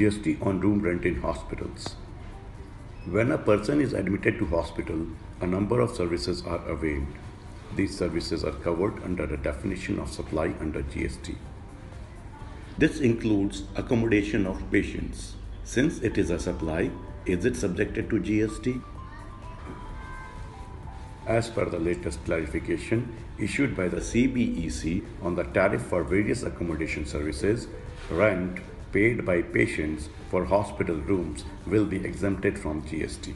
GST on room rent in hospitals. When a person is admitted to hospital, a number of services are availed. These services are covered under the definition of supply under GST. This includes accommodation of patients. Since it is a supply, is it subjected to GST? As per the latest clarification issued by the CBEC on the tariff for various accommodation services, rent paid by patients for hospital rooms will be exempted from GST.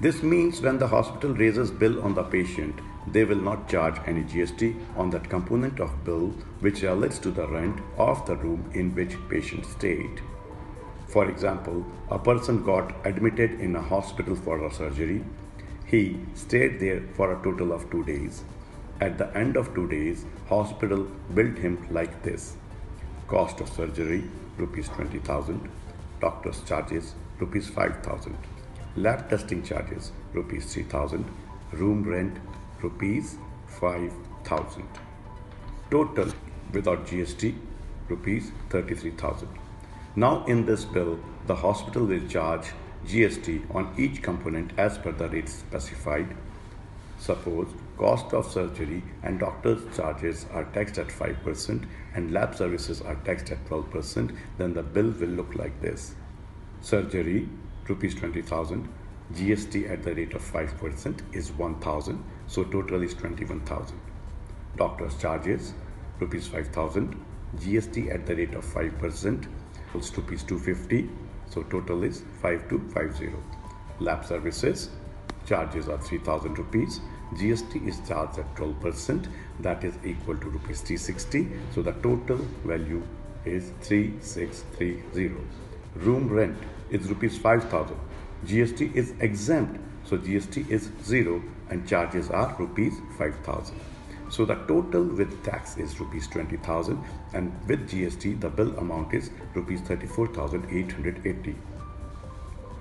This means when the hospital raises bill on the patient, they will not charge any GST on that component of bill which relates to the rent of the room in which patient stayed. For example, a person got admitted in a hospital for a surgery. He stayed there for a total of 2 days. At the end of 2 days, hospital billed him like this. Cost of surgery, rupees 20,000. Doctor's charges, rupees 5,000. Lab testing charges, rupees 3,000. Room rent, rupees 5,000. Total without GST, rupees 33,000. Now in this bill, the hospital will charge GST on each component as per the rates specified. Suppose cost of surgery and doctor's charges are taxed at 5% and lab services are taxed at 12%, then the bill will look like this. Surgery, rupees 20,000, GST at the rate of 5% is 1,000, so total is 21,000. Doctor's charges, rupees 5,000, GST at the rate of 5%, equals rupees 250, so total is 5250. Lab services charges are 3,000 rupees. GST is charged at 12%, that is equal to rupees 360, so the total value is 3630. Room rent is rupees 5,000. GST is exempt, so GST is 0 and charges are rupees 5,000. So the total with tax is rupees 20,000 and with GST the bill amount is rupees 34,880.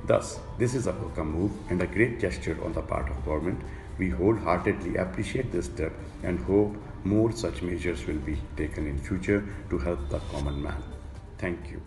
Thus, this is a welcome move and a great gesture on the part of government. We wholeheartedly appreciate this step and hope more such measures will be taken in future to help the common man. Thank you.